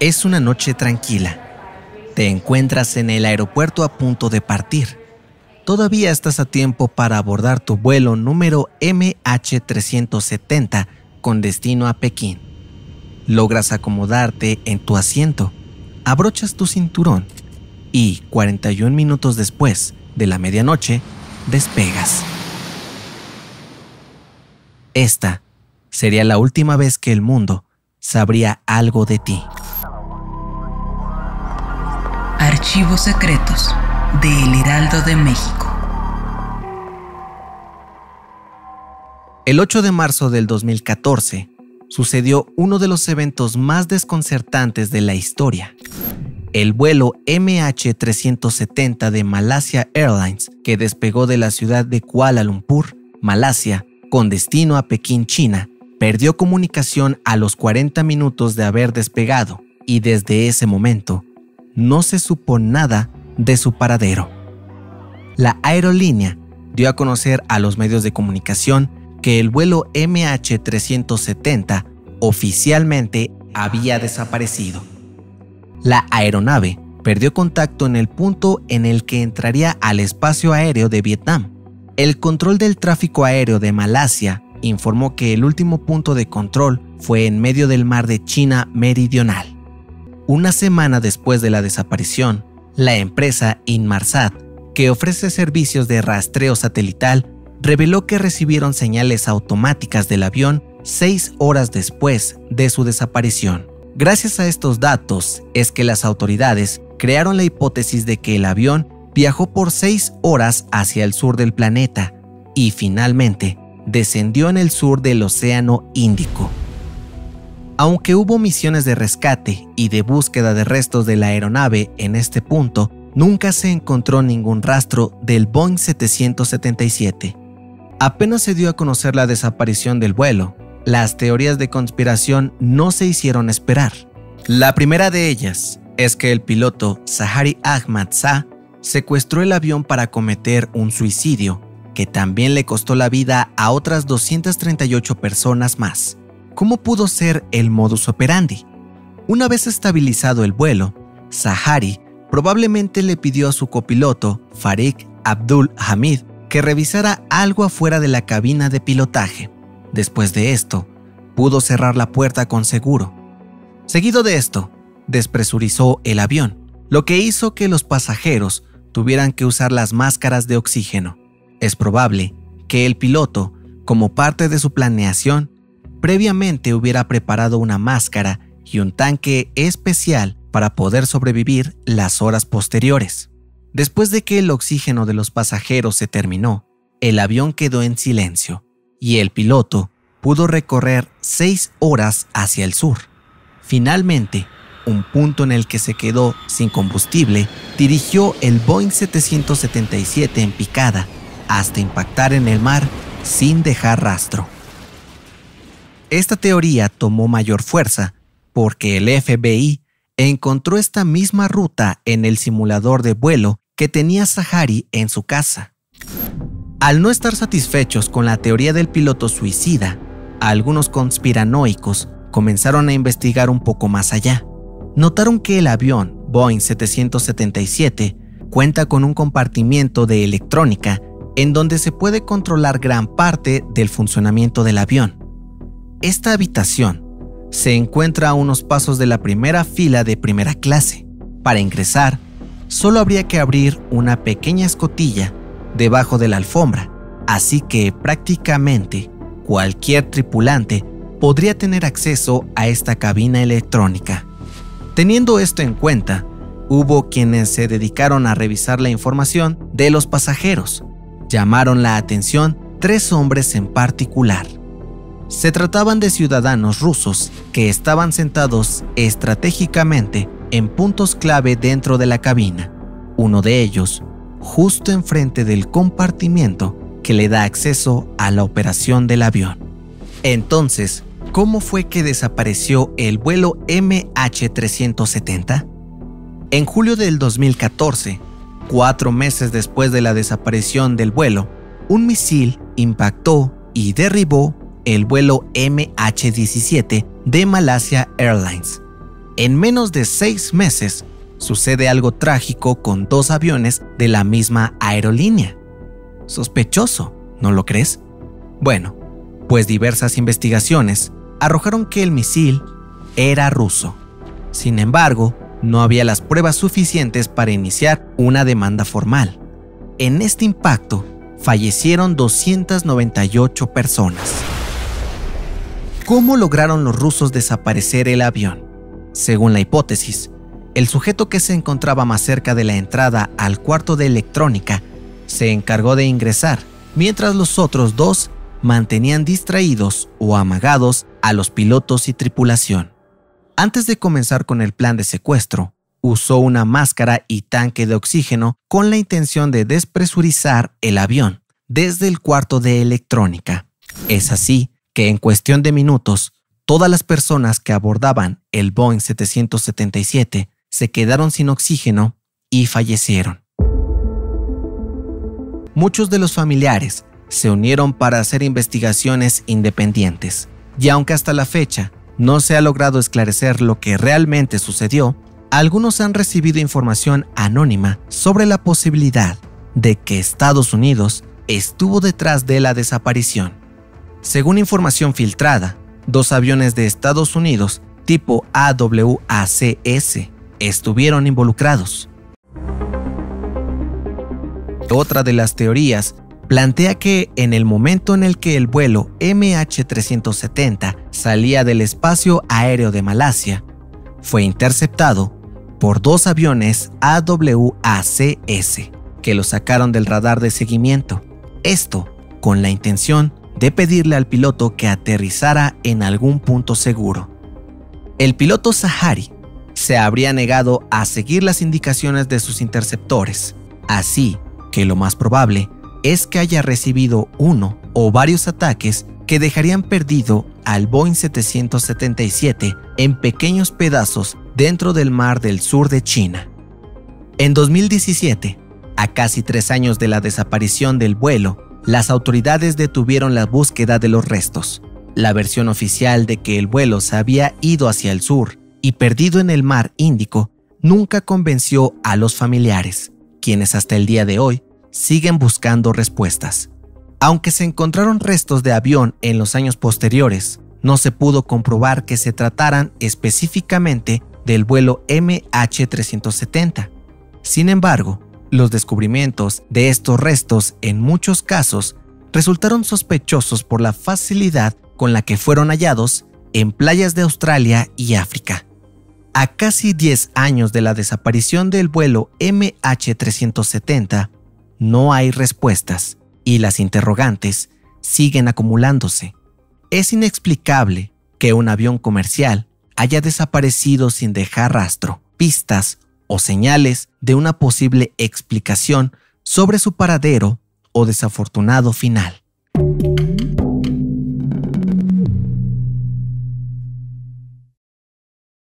Es una noche tranquila. Te encuentras en el aeropuerto a punto de partir. Todavía estás a tiempo para abordar tu vuelo número MH370 con destino a Pekín. Logras acomodarte en tu asiento, abrochas tu cinturón y 41 minutos después de la medianoche despegas. Esta sería la última vez que el mundo sabría algo de ti. Archivos secretos de El Heraldo de México. El 8 de marzo del 2014 sucedió uno de los eventos más desconcertantes de la historia. El vuelo MH370 de Malaysia Airlines, que despegó de la ciudad de Kuala Lumpur, Malasia, con destino a Pekín, China, perdió comunicación a los 40 minutos de haber despegado y desde ese momento no se supo nada de su paradero. La aerolínea dio a conocer a los medios de comunicación que el vuelo MH370 oficialmente había desaparecido. La aeronave perdió contacto en el punto en el que entraría al espacio aéreo de Vietnam. El control del tráfico aéreo de Malasia informó que el último punto de control fue en medio del mar de China Meridional. Una semana después de la desaparición, la empresa Inmarsat, que ofrece servicios de rastreo satelital, reveló que recibieron señales automáticas del avión 6 horas después de su desaparición. Gracias a estos datos es que las autoridades crearon la hipótesis de que el avión viajó por 6 horas hacia el sur del planeta y finalmente descendió en el sur del Océano Índico. Aunque hubo misiones de rescate y de búsqueda de restos de la aeronave en este punto, nunca se encontró ningún rastro del Boeing 777. Apenas se dio a conocer la desaparición del vuelo, las teorías de conspiración no se hicieron esperar. La primera de ellas es que el piloto Zaharie Ahmad Shah secuestró el avión para cometer un suicidio, que también le costó la vida a otras 238 personas más. ¿Cómo pudo ser el modus operandi? Una vez estabilizado el vuelo, Zaharie probablemente le pidió a su copiloto, Fariq Abdul Hamid, que revisara algo afuera de la cabina de pilotaje. Después de esto, pudo cerrar la puerta con seguro. Seguido de esto, despresurizó el avión, lo que hizo que los pasajeros tuvieran que usar las máscaras de oxígeno. Es probable que el piloto, como parte de su planeación, previamente hubiera preparado una máscara y un tanque especial para poder sobrevivir las horas posteriores. Después de que el oxígeno de los pasajeros se terminó, el avión quedó en silencio y el piloto pudo recorrer 6 horas hacia el sur. Finalmente, un punto en el que se quedó sin combustible, dirigió el Boeing 777 en picada hasta impactar en el mar sin dejar rastro. Esta teoría tomó mayor fuerza porque el FBI encontró esta misma ruta en el simulador de vuelo que tenía Zaharie en su casa. Al no estar satisfechos con la teoría del piloto suicida, algunos conspiranoicos comenzaron a investigar un poco más allá. Notaron que el avión Boeing 777 cuenta con un compartimiento de electrónica en donde se puede controlar gran parte del funcionamiento del avión. Esta habitación se encuentra a unos pasos de la primera fila de primera clase. Para ingresar, solo habría que abrir una pequeña escotilla debajo de la alfombra, así que prácticamente cualquier tripulante podría tener acceso a esta cabina electrónica. Teniendo esto en cuenta, hubo quienes se dedicaron a revisar la información de los pasajeros. Llamaron la atención 3 hombres en particular. Se trataban de ciudadanos rusos que estaban sentados estratégicamente en puntos clave dentro de la cabina, uno de ellos justo enfrente del compartimiento que le da acceso a la operación del avión. Entonces, ¿cómo fue que desapareció el vuelo MH370? En julio del 2014, 4 meses después de la desaparición del vuelo, un misil impactó y derribó el vuelo MH17 de Malaysia Airlines. en menos de 6 meses, sucede algo trágico con 2 aviones de la misma aerolínea. Sospechoso, ¿no lo crees? Bueno, pues diversas investigaciones arrojaron que el misil era ruso. Sin embargo, no había las pruebas suficientes para iniciar una demanda formal. En este impacto, fallecieron 298 personas. ¿Cómo lograron los rusos desaparecer el avión? Según la hipótesis, el sujeto que se encontraba más cerca de la entrada al cuarto de electrónica se encargó de ingresar, mientras los otros 2 mantenían distraídos o amagados a los pilotos y tripulación. Antes de comenzar con el plan de secuestro, usó una máscara y tanque de oxígeno con la intención de despresurizar el avión desde el cuarto de electrónica. Es así que en cuestión de minutos, todas las personas que abordaban el Boeing 777 se quedaron sin oxígeno y fallecieron. Muchos de los familiares se unieron para hacer investigaciones independientes, y aunque hasta la fecha no se ha logrado esclarecer lo que realmente sucedió, algunos han recibido información anónima sobre la posibilidad de que Estados Unidos estuvo detrás de la desaparición. Según información filtrada, 2 aviones de Estados Unidos tipo AWACS estuvieron involucrados. Otra de las teorías plantea que en el momento en el que el vuelo MH370 salía del espacio aéreo de Malasia, fue interceptado por 2 aviones AWACS que lo sacaron del radar de seguimiento. Esto con la intención de pedirle al piloto que aterrizara en algún punto seguro. El piloto Zaharie se habría negado a seguir las indicaciones de sus interceptores, así que lo más probable es que haya recibido uno o varios ataques que dejarían perdido al Boeing 777 en pequeños pedazos dentro del mar del sur de China. En 2017, a casi 3 años de la desaparición del vuelo, las autoridades detuvieron la búsqueda de los restos. La versión oficial de que el vuelo se había ido hacia el sur y perdido en el mar Índico nunca convenció a los familiares, quienes hasta el día de hoy siguen buscando respuestas. Aunque se encontraron restos de avión en los años posteriores, no se pudo comprobar que se trataran específicamente del vuelo MH370. Sin embargo, los descubrimientos de estos restos en muchos casos resultaron sospechosos por la facilidad con la que fueron hallados en playas de Australia y África. A casi 10 años de la desaparición del vuelo MH370, no hay respuestas y las interrogantes siguen acumulándose. Es inexplicable que un avión comercial haya desaparecido sin dejar rastro, pistas o señales de una posible explicación sobre su paradero o desafortunado final.